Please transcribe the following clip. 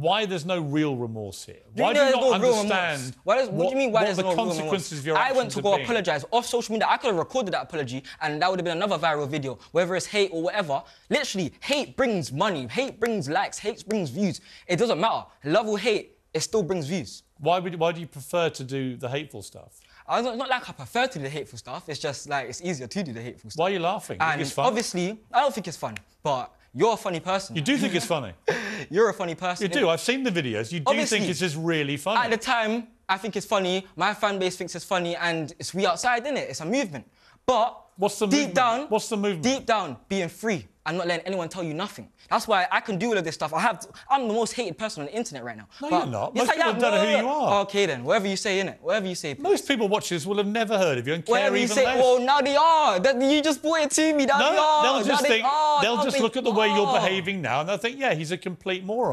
why there's no real remorse here. Why do you not understand what the consequences of your actions? I went to go apologise off social media. I could have recorded that apology and that would have been another viral video, whether it's hate or whatever. Literally, hate brings money, hate brings likes, hate brings views. It doesn't matter. Love or hate, it still brings views. Why do you prefer to do the hateful stuff? Not like I prefer to do the hateful stuff, it's just like it's easier to do the hateful stuff. Why are you laughing? And it's fun. Obviously, I don't think it's fun, but you're a funny person. You do think it's funny? You're a funny person. You do. I've seen the videos. You do obviously, think it's just really funny. At the time, I think it's funny. My fan base thinks it's funny, and it's we outside, innit? It's a movement. But what's the movement? Deep down, what's the movement? Deep down, being free and not letting anyone tell you nothing. That's why I can do all of this stuff. I'm the most hated person on the internet right now. No, but you're not. Most people don't know who you are. Okay then, whatever you say, innit? Whatever you say. Please. Most people watching this will have never heard of you and care even less. Well, now they are. You just brought it to me. Now they are. They'll just look at the way you're behaving now and they'll think, yeah, he's a complete moron.